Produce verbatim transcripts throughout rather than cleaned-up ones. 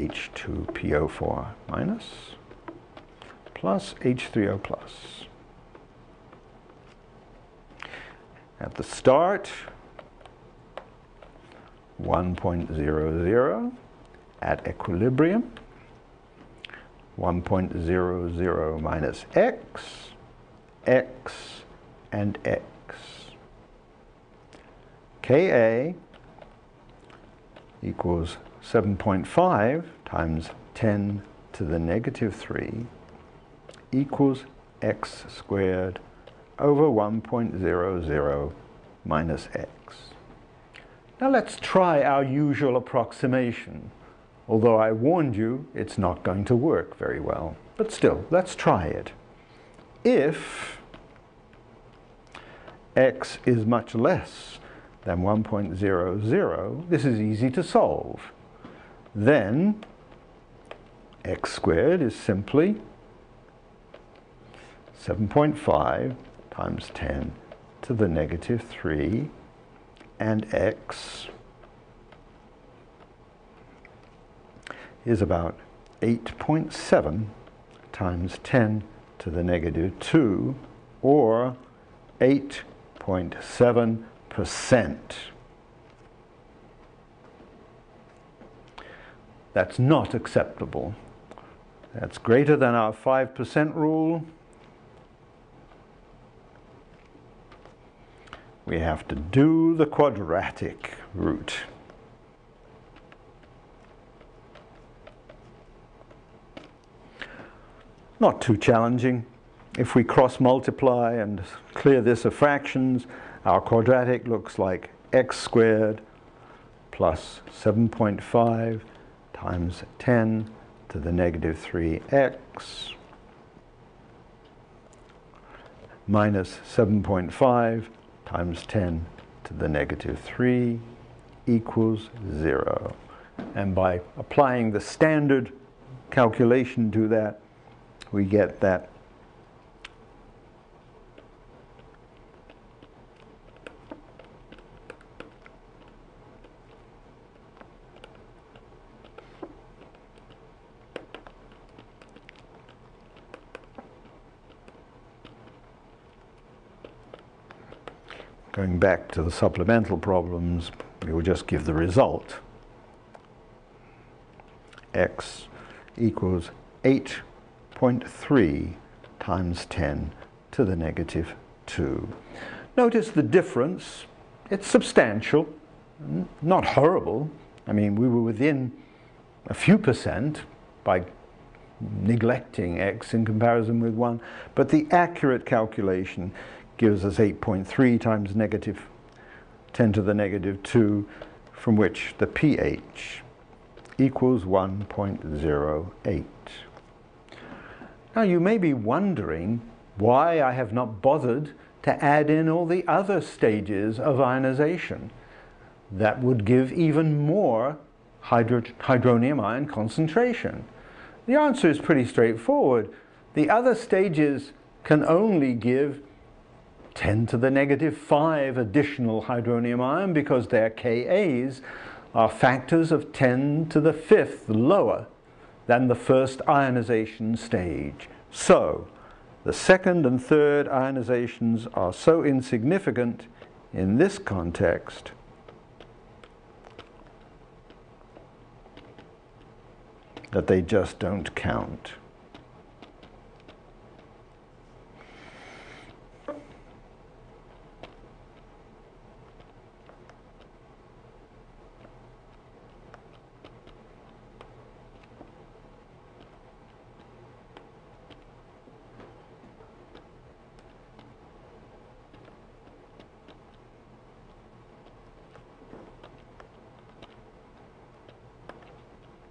H two P O four minus plus H three O plus. At the start, one point zero zero. At equilibrium, one point zero zero minus x, x, and x. Ka equals seven point five times ten to the negative three equals x squared over one point zero zero minus x. Now let's try our usual approximation, although I warned you it's not going to work very well. But still, let's try it. If x is much less than one point zero zero, this is easy to solve. Then x squared is simply seven point five times ten to the negative three and x is about eight point seven times ten to the negative two, or eight point seven percent. That's not acceptable. That's greater than our five percent rule. We have to do the quadratic root. Not too challenging. If we cross multiply and clear this of fractions, our quadratic looks like x squared plus seven point five times ten to the negative three x minus seven point five times ten to the negative three equals zero. And by applying the standard calculation to that, we get that going back to the supplemental problems, we will just give the result. X equals eight point three times ten to the negative two. Notice the difference. It's substantial, not horrible. I mean, we were within a few percent by neglecting x in comparison with one, but the accurate calculation gives us eight point three times negative ten to the negative two, from which the pH equals one point zero eight. Now you may be wondering why I have not bothered to add in all the other stages of ionization. That would give even more hydro hydronium ion concentration. The answer is pretty straightforward. The other stages can only give ten to the negative five additional hydronium ion, because their Ka's are factors of ten to the fifth lower than the first ionization stage. So the second and third ionizations are so insignificant in this context that they just don't count.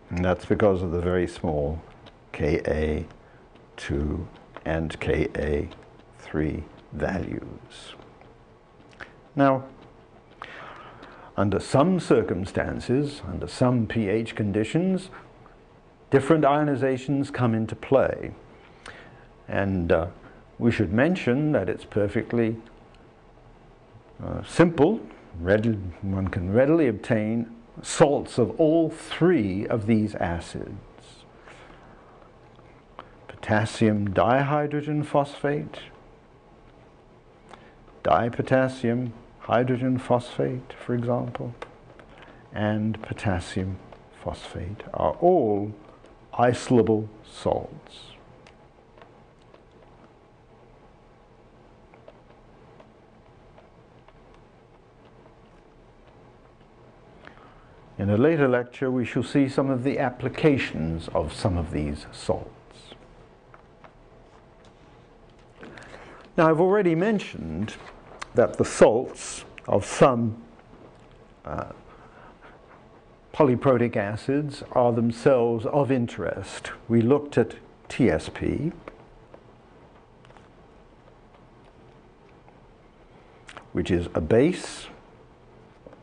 And that's because of the very small K A two and K A three values. Now, under some circumstances, under some pH conditions, different ionizations come into play. And uh, we should mention that it's perfectly uh, simple. Read- one can readily obtain salts of all three of these acids. Potassium dihydrogen phosphate, dipotassium hydrogen phosphate, for example, and potassium phosphate are all isolable salts. In a later lecture, we shall see some of the applications of some of these salts. Now, I've already mentioned that the salts of some uh, polyprotic acids are themselves of interest. We looked at T S P. Which is a base,